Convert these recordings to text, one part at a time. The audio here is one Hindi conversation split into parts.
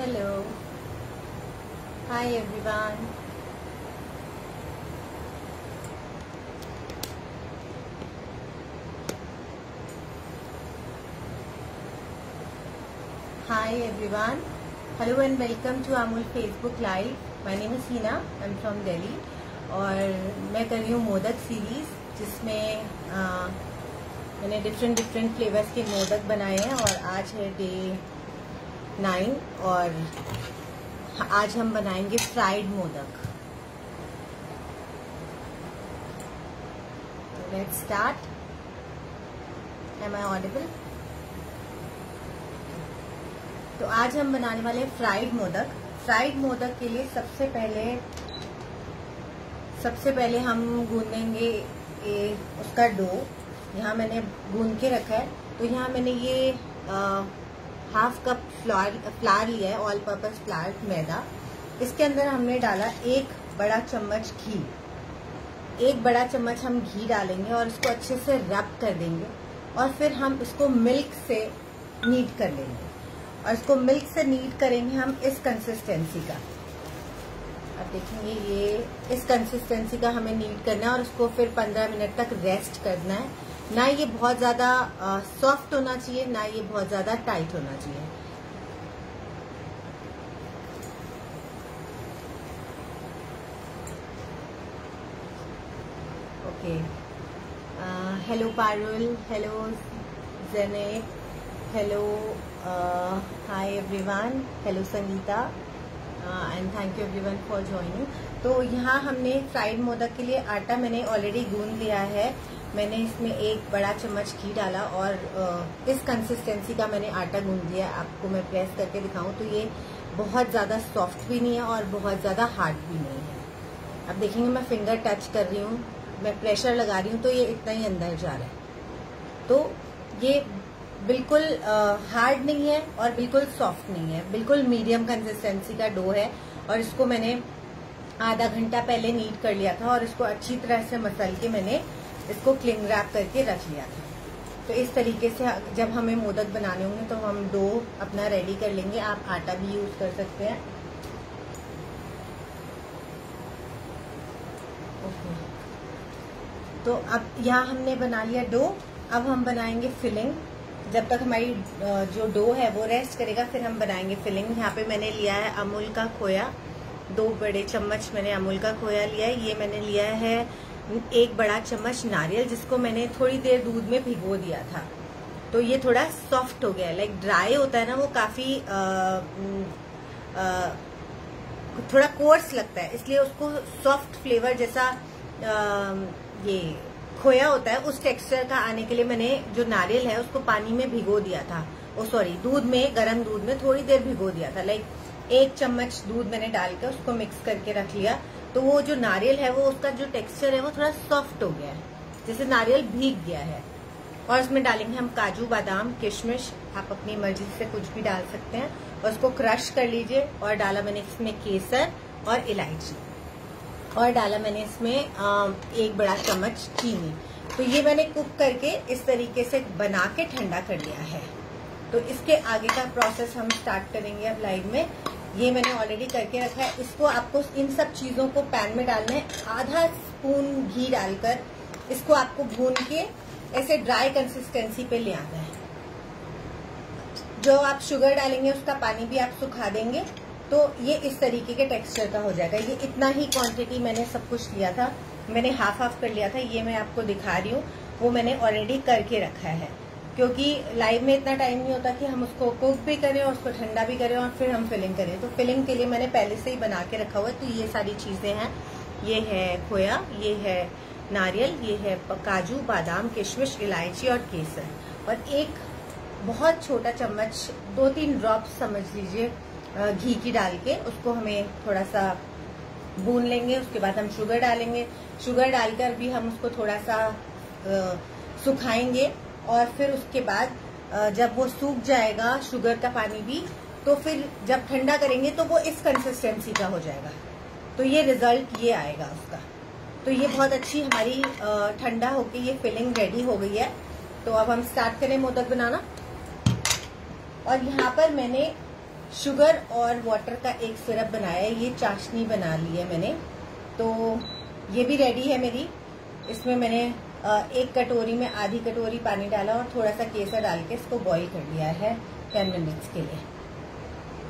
Hello, hi everyone. Hello and welcome to Amul Facebook live. My name is Heena, I am from Delhi और मैं कर रही हूँ मोदक सीरीज, जिसमें मैंने डिफरेंट फ्लेवर्स के मोदक बनाए हैं। और आज है डे 9 और आज हम बनाएंगे fried modak. Let's start. Am I audible? तो आज हम बनाने वाले हैं फ्राइड मोदक। फ्राइड मोदक के लिए सबसे पहले हम गूंदेंगे उसका डो। यहाँ मैंने गूंद के रखा है। तो यहाँ मैंने ये हाफ कप फ्लावर लिया है, ऑल पर्पस फ्लावर, मैदा। इसके अंदर हमने डाला 1 बड़ा चम्मच घी। 1 बड़ा चम्मच हम घी डालेंगे और इसको अच्छे से रब कर देंगे और फिर हम इसको मिल्क से नीट कर लेंगे। और इसको मिल्क से नीट करेंगे हम इस कंसिस्टेंसी का। अब देखेंगे ये इस कंसिस्टेंसी का हमें नीट करना है और इसको फिर 15 मिनट तक रेस्ट करना है। ना ये बहुत ज्यादा सॉफ्ट होना चाहिए, ना ये बहुत ज्यादा टाइट होना चाहिए। Okay, hello Parul, hello Janet, hello, hi everyone, hello Sangeeta, and thank you everyone for joining. तो यहाँ हमने फ्राइड मोदक के लिए आटा मैंने ऑलरेडी गूंद लिया है। मैंने इसमें 1 बड़ा चम्मच घी डाला और इस कंसिस्टेंसी का मैंने आटा गूंद दिया। आपको मैं प्रेस करके दिखाऊं तो ये बहुत ज़्यादा सॉफ्ट भी नहीं है और बहुत ज़्यादा हार्ड भी नहीं है। अब देखेंगे मैं फिंगर टच कर रही हूँ, मैं प्रेशर लगा रही हूँ तो ये इतना ही अंदर जा रहा है। तो ये बिल्कुल हार्ड नहीं है और बिल्कुल सॉफ्ट नहीं है, बिल्कुल मीडियम कंसिस्टेंसी का डो है। और इसको मैंने आधा घंटा पहले नीट कर लिया था और इसको अच्छी तरह से मसल के मैंने इसको क्लिंग रैप करके रख लिया था। तो इस तरीके से जब हमें मोदक बनाने होंगे तो हम डो अपना रेडी कर लेंगे। आप आटा भी यूज कर सकते हैं। ओके, तो अब यहाँ हमने बना लिया डो। अब हम बनाएंगे फिलिंग। जब तक हमारी जो डो है वो रेस्ट करेगा, फिर हम बनाएंगे फिलिंग। यहाँ पे मैंने लिया है अमूल का खोया। 2 बड़े चम्मच मैंने अमूल का खोया लिया है। ये मैंने लिया है 1 बड़ा चम्मच नारियल, जिसको मैंने थोड़ी देर दूध में भिगो दिया था। तो ये थोड़ा सॉफ्ट हो गया, लाइक ड्राई होता है ना, वो काफी थोड़ा कोर्स लगता है, इसलिए उसको सॉफ्ट फ्लेवर जैसा ये खोया होता है उस टेक्सचर का आने के लिए मैंने जो नारियल है उसको पानी में भिगो दिया था। दूध में, गर्म दूध में थोड़ी देर भिगो दिया था। लाइक 1 चम्मच दूध मैंने डालकर उसको मिक्स करके रख लिया। तो वो जो नारियल है वो उसका जो टेक्सचर है वो थोड़ा सॉफ्ट हो गया है, जैसे नारियल भीग गया है। और इसमें डालेंगे हम काजू, बादाम, किशमिश, आप अपनी मर्जी से कुछ भी डाल सकते हैं। और उसको क्रश कर लीजिए। और डाला मैंने इसमें केसर और इलायची। और डाला मैंने इसमें 1 बड़ा चम्मच चीनी। तो ये मैंने कुक करके इस तरीके से बना के ठंडा कर लिया है। तो इसके आगे का प्रोसेस हम स्टार्ट करेंगे अब लाइव में। ये मैंने ऑलरेडी करके रखा है। इसको आपको इन सब चीजों को पैन में डालना है। आधा स्पून घी डालकर इसको आपको भून के ऐसे ड्राई कंसिस्टेंसी पे ले आना है। जो आप शुगर डालेंगे उसका पानी भी आप सुखा देंगे। तो ये इस तरीके के टेक्सचर का हो जाएगा। ये इतना ही क्वांटिटी मैंने सब कुछ लिया था, मैंने हाफ कर लिया था। ये मैं आपको दिखा रही हूँ, वो मैंने ऑलरेडी करके रखा है, क्योंकि लाइव में इतना टाइम नहीं होता कि हम उसको कुक भी करें और उसको ठंडा भी करें और फिर हम फिलिंग करें। तो फिलिंग के लिए मैंने पहले से ही बना के रखा हुआ है। तो ये सारी चीजें हैं, ये है खोया, ये है नारियल, ये है काजू, बादाम, किशमिश, इलायची और केसर। और एक बहुत छोटा चम्मच, 2-3 ड्रॉप्स समझ लीजिए घी की डाल के उसको हमें थोड़ा सा भून लेंगे। उसके बाद हम शुगर डालेंगे। शुगर डालकर भी हम उसको थोड़ा सा सुखाएंगे। और फिर उसके बाद जब वो सूख जाएगा शुगर का पानी भी, तो फिर जब ठंडा करेंगे तो वो इस कंसिस्टेंसी का हो जाएगा। तो ये रिजल्ट ये आएगा उसका। तो ये बहुत अच्छी हमारी ठंडा होके ये फिलिंग रेडी हो गई है। तो अब हम स्टार्ट करें मोदक बनाना। और यहाँ पर मैंने शुगर और वाटर का एक सिरप बनाया है, ये चाशनी बना ली है मैंने। तो ये भी रेडी है मेरी। इसमें मैंने एक कटोरी में आधी कटोरी पानी डाला और थोड़ा सा केसर डाल के इसको बॉईल कर दिया है 10 मिनट्स के लिए।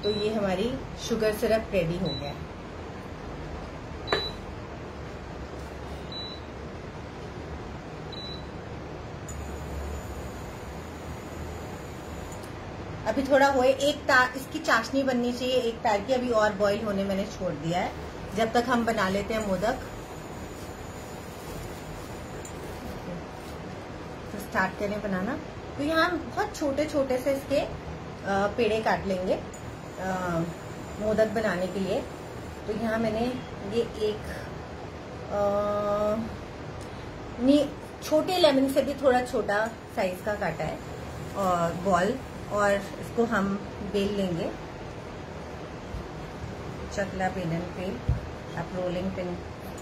तो ये हमारी शुगर सिरप रेडी हो गया। अभी थोड़ा होए, एक तार इसकी चाशनी बननी चाहिए, एक तार की। अभी और बॉईल होने मैंने छोड़ दिया है जब तक हम बना लेते हैं मोदक। तो स्टार्ट करें बनाना। तो यहाँ बहुत छोटे छोटे से इसके पेड़े काट लेंगे मोदक बनाने के लिए। तो यहाँ मैंने ये एक छोटे लेमन से भी थोड़ा छोटा साइज का काटा है और बॉल, और इसको हम बेल लेंगे चकला बेलन पे। आप रोलिंग पिन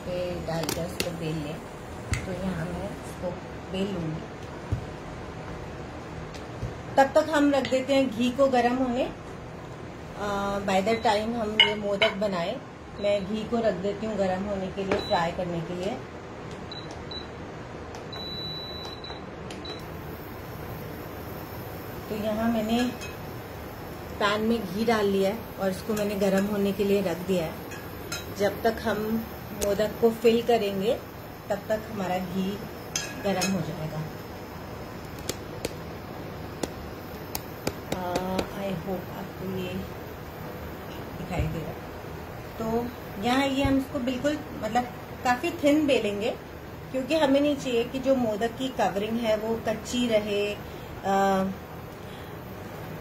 पे डालकर इसको बेल लें। तो यहाँ मैं इसको बेल लूंगी। तब तक हम रख देते हैं घी को गरम होने। बाय द टाइम हम ये मोदक बनाए, मैं घी को रख देती हूँ गरम होने के लिए, फ्राई करने के लिए। तो यहाँ मैंने पैन में घी डाल लिया है और इसको मैंने गरम होने के लिए रख दिया है। जब तक हम मोदक को फिल करेंगे तब तक हमारा घी गरम हो जाएगा। आई होप आपको ये दिखाई दे रहा है। तो यहाँ ये हम इसको बिल्कुल मतलब काफी थिन बेलेंगे, क्योंकि हमें नहीं चाहिए कि जो मोदक की कवरिंग है वो कच्ची रहे।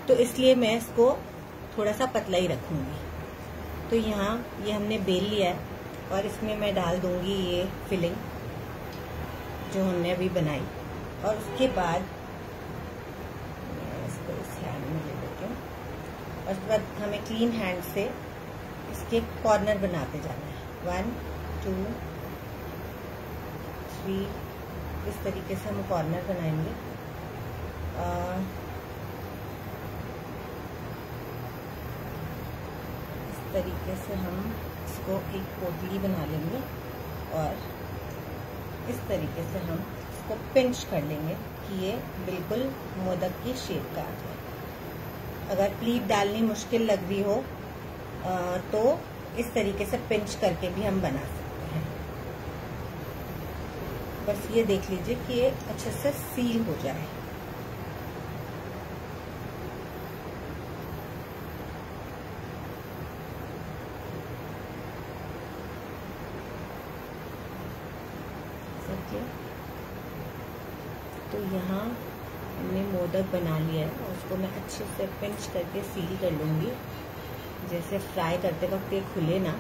तो इसलिए मैं इसको थोड़ा सा पतला ही रखूंगी। तो यहाँ ये हमने बेल लिया है और इसमें मैं डाल दूंगी ये फिलिंग जो हमने अभी बनाई, और उसके बाद इसको इस हैंड में ले लेती हूँ। और उसके बाद हमें क्लीन हैंड से इसके कॉर्नर बनाते जाना है। 1 2 3 इस तरीके से हम कॉर्नर बनाएंगे। तरीके से हम इसको एक पोटली बना लेंगे और इस तरीके से हम इसको पिंच कर लेंगे कि ये बिल्कुल मोदक की शेप का आ जाए। अगर प्लीट डालनी मुश्किल लग रही हो तो इस तरीके से पिंच करके भी हम बना सकते हैं। बस ये देख लीजिए कि ये अच्छे से सील हो जाए। तो यहाँ हमने मोदक बना लिया है, उसको मैं अच्छे से पिंच करके सील कर लूंगी, जैसे फ्राई करते वक्त ये खुले ना।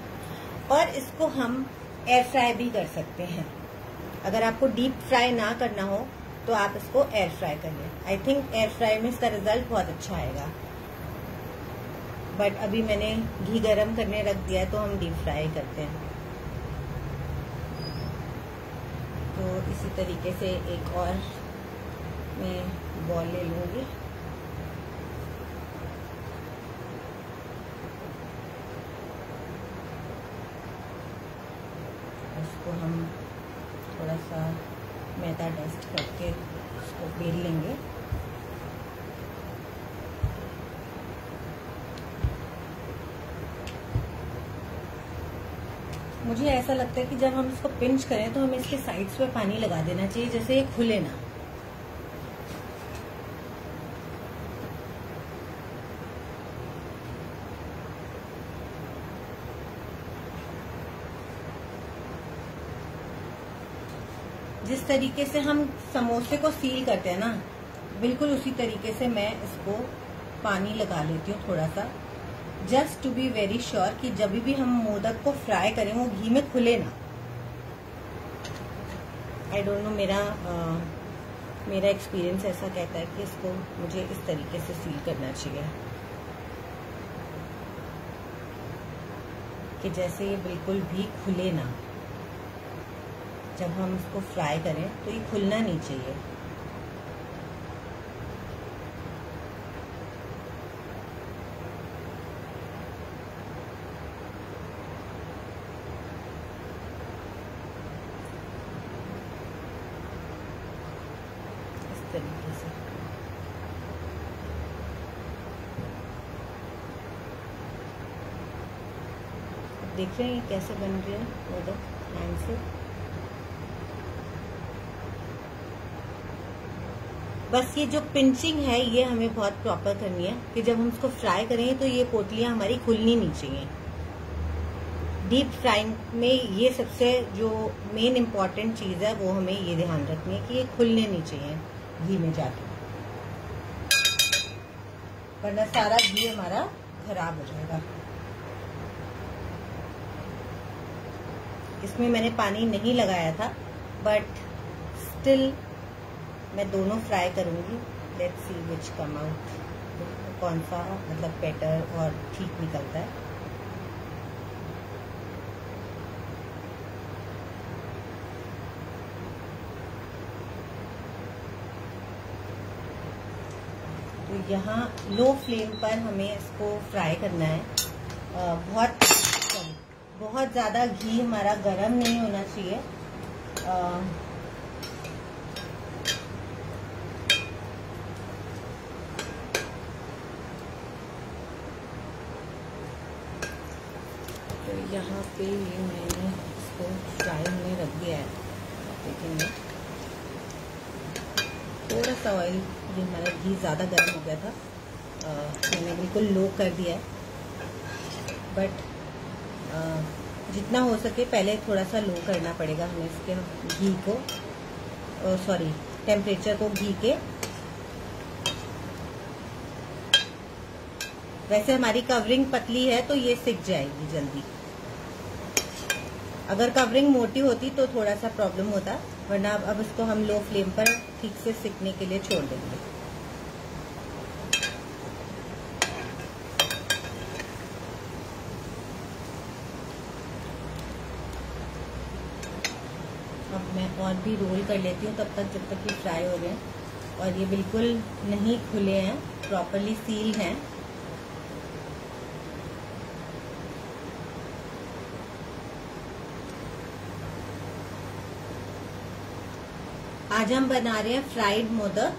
और इसको हम एयर फ्राई भी कर सकते हैं। अगर आपको डीप फ्राई ना करना हो तो आप इसको एयर फ्राई कर लें। आई थिंक एयर फ्राई में इसका रिजल्ट बहुत अच्छा आएगा। बट अभी मैंने घी गर्म करने रख दिया है, तो हम डीप फ्राई करते हैं। तो इसी तरीके से एक और मैं बॉल ले लूंगी। इसको हम थोड़ा सा मैदा डस्ट करके इसको बेल लेंगे। मुझे ऐसा लगता है कि जब हम इसको पिंच करें तो हमें इसके साइड्स पे पानी लगा देना चाहिए, जैसे ये खुले ना। जिस तरीके से हम समोसे को सील करते हैं ना, बिल्कुल उसी तरीके से मैं इसको पानी लगा लेती हूँ थोड़ा सा, just to be very sure कि जब भी हम मोदक को फ्राई करें वो घी में खुले ना। आई डोंट नो, मेरा एक्सपीरियंस ऐसा कहता है कि इसको मुझे इस तरीके से सील करना चाहिए कि जैसे ये बिल्कुल भी खुले ना। जब हम इसको फ्राई करें तो ये खुलना नहीं चाहिए। देख रहे हैं कैसे बन रहा है मोदक लाइन से। बस ये जो पिंचिंग है ये हमें बहुत प्रॉपर करनी है कि जब हम इसको फ्राई करें तो ये पोटलियां हमारी खुलनी नहीं चाहिए। डीप फ्राइंग में ये सबसे जो मेन इम्पॉर्टेंट चीज़ है वो हमें ये ध्यान रखनी है कि ये खुलने नहीं चाहिए घी में जाके, वरना सारा घी हमारा खराब हो जाएगा। इसमें मैंने पानी नहीं लगाया था बट स्टिल मैं दोनों फ्राई करूंगी। Let's see which come out, कौन सा मतलब बेटर और ठीक निकलता है। तो यहाँ लो फ्लेम पर हमें इसको फ्राई करना है। बहुत ज़्यादा घी हमारा गरम नहीं होना चाहिए। यहाँ पे ये मैंने इसको फ्राई में रख दिया है, देखेंगे थोड़ा सा ऑयल। ये हमारा घी ज़्यादा गर्म हो गया था, मैंने बिल्कुल लो कर दिया है। बट जितना हो सके पहले थोड़ा सा लो करना पड़ेगा हमें इसके घी को, सॉरी टेम्परेचर को घी के। वैसे हमारी कवरिंग पतली है तो ये सिक जाएगी जल्दी, अगर कवरिंग मोटी होती तो थोड़ा सा प्रॉब्लम होता, वरना अब इसको हम लो फ्लेम पर ठीक से सिकने के लिए छोड़ देंगे। अब मैं और भी रोल कर लेती हूँ तब तक, जब तक ये फ्राई हो गए। और ये बिल्कुल नहीं खुले हैं, प्रॉपरली सील हैं। आज हम बना रहे हैं फ्राइड मोदक।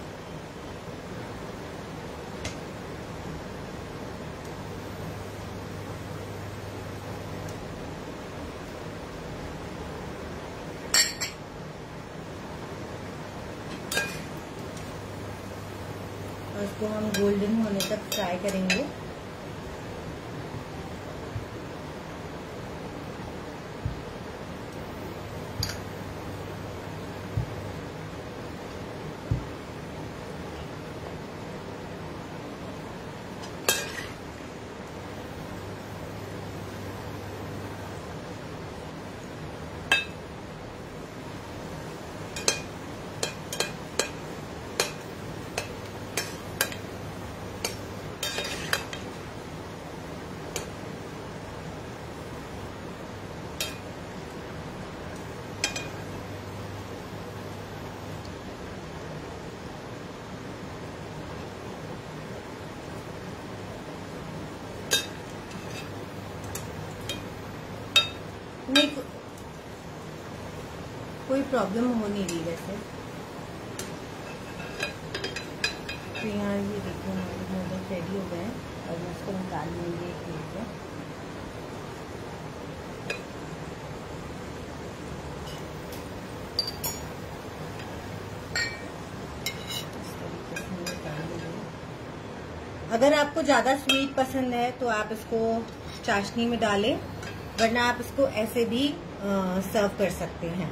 और इसको हम गोल्डन होने तक फ्राई करेंगे। नहीं कोई प्रॉब्लम हो नहीं रही वैसे तो। यहाँ ये देखिए हमारे मोदक रेडी हो गए हैं और मैं इसको निकाल लूँगी एक प्लेट में। अगर आपको ज़्यादा स्वीट पसंद है तो आप इसको चाशनी में डालें, वरना आप इसको ऐसे भी सर्व कर सकते हैं।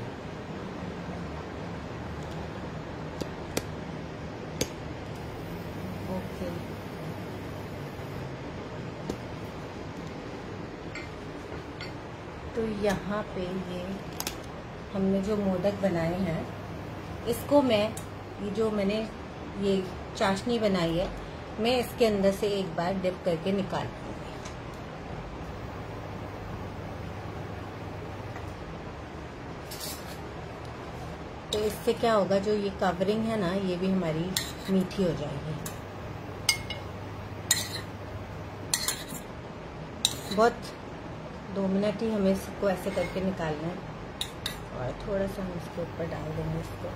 ओके, तो यहाँ पे ये हमने जो मोदक बनाए हैं इसको मैं, ये जो मैंने ये चाशनी बनाई है, मैं इसके अंदर से एक बार डिप करके निकाल दूँगी। तो इससे क्या होगा, जो ये कवरिंग है ना ये भी हमारी मीठी हो जाएगी। बहुत 2 मिनट ही हमें इसको ऐसे करके निकालना है और थोड़ा सा हम इसके ऊपर डाल देंगे इसको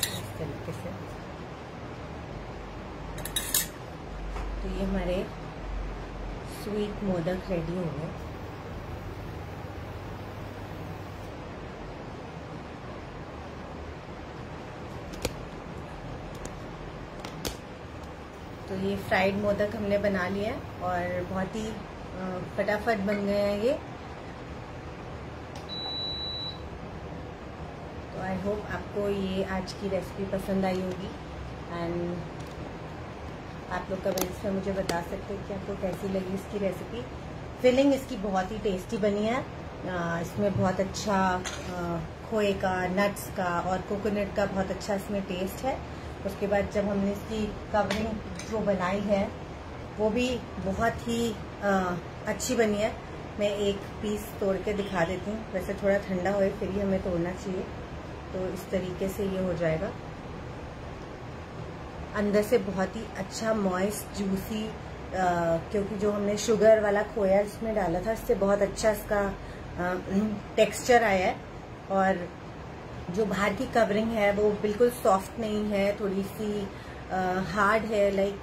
इस तरीके से। तो ये हमारे स्वीट मोदक रेडी हो गए। तो ये फ्राइड मोदक हमने बना लिया है और बहुत ही फटाफट बन गए हैं ये। तो आई होप आपको ये आज की रेसिपी पसंद आई होगी एंड आप लोग कमेंट्स में मुझे बता सकते हैं कि आपको कैसी लगी इसकी रेसिपी। फिलिंग इसकी बहुत ही टेस्टी बनी है, इसमें बहुत अच्छा खोए का, नट्स का और कोकोनट का बहुत अच्छा इसमें टेस्ट है। उसके बाद जब हमने इसकी कवरिंग जो बनाई है वो भी बहुत ही अच्छी बनी है। मैं एक पीस तोड़ के दिखा देती हूँ, वैसे थोड़ा ठंडा होए फिर ही हमें तोड़ना चाहिए। तो इस तरीके से ये हो जाएगा, अंदर से बहुत ही अच्छा मॉइस्ट जूसी, क्योंकि जो हमने शुगर वाला खोया इसमें डाला था इससे बहुत अच्छा इसका टेक्सचर आया है। और जो बाहर की कवरिंग है वो बिल्कुल सॉफ्ट नहीं है, थोड़ी सी हार्ड है, लाइक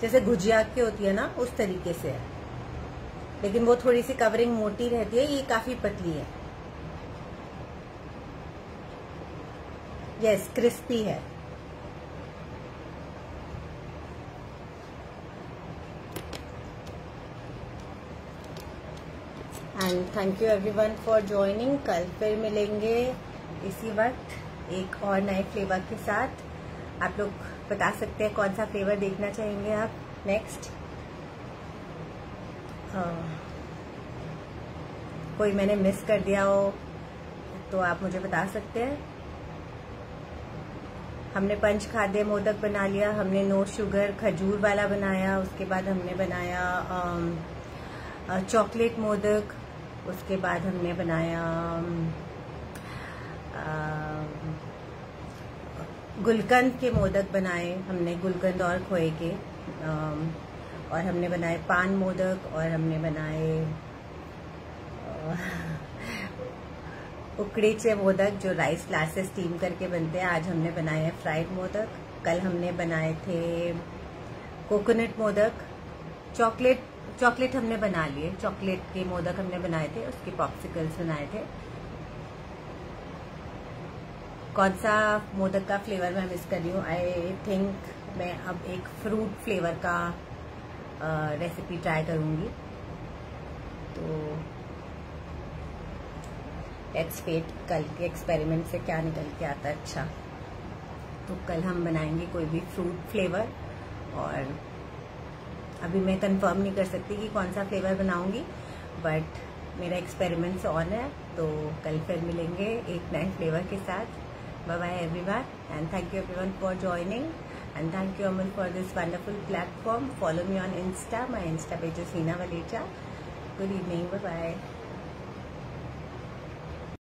जैसे गुजिया की होती है ना उस तरीके से है, लेकिन वो थोड़ी सी कवरिंग मोटी रहती है, ये काफी पतली है। यस, क्रिस्पी है। And thank you everyone for joining. कल फिर मिलेंगे इसी वक्त एक और नए फ्लेवर के साथ। आप लोग बता सकते हैं कौन सा फ्लेवर देखना चाहेंगे आप नेक्स्ट। कोई मैंने मिस कर दिया हो तो आप मुझे बता सकते हैं। हमने पंच खाद्य मोदक बना लिया, हमने नो शुगर खजूर वाला बनाया, उसके बाद हमने बनाया चॉकलेट मोदक, उसके बाद हमने बनाया गुलकंद के मोदक बनाए, हमने गुलकंद और खोए के, और हमने बनाए पान मोदक, और हमने बनाए उकड़ीचे मोदक जो राइस फ्लार से स्टीम करके बनते हैं। आज हमने बनाए हैं फ्राइड मोदक, कल हमने बनाए थे कोकोनट मोदक, चॉकलेट हमने बना लिए, चॉकलेट के मोदक हमने बनाए थे, उसके पॉप्सिकल्स बनाए थे। कौन सा मोदक का फ्लेवर मैं मिस कर रही हूँ, आई थिंक मैं अब एक फ्रूट फ्लेवर का रेसिपी ट्राई करूँगी। तो लेट्स वेट कल के एक्सपेरिमेंट से क्या निकल के आता है। अच्छा, तो कल हम बनाएंगे कोई भी फ्रूट फ्लेवर, और अभी मैं कंफर्म नहीं कर सकती कि कौन सा फ्लेवर बनाऊंगी, बट मेरा एक्सपेरिमेंट्स ऑन है। तो कल फिर मिलेंगे एक नए फ्लेवर के साथ। Bye bye everyone and thank you everyone for joining and thank you Amul for this wonderful platform. Follow me on insta, My Insta page is Hina Valecha. Good evening. Bye-bye.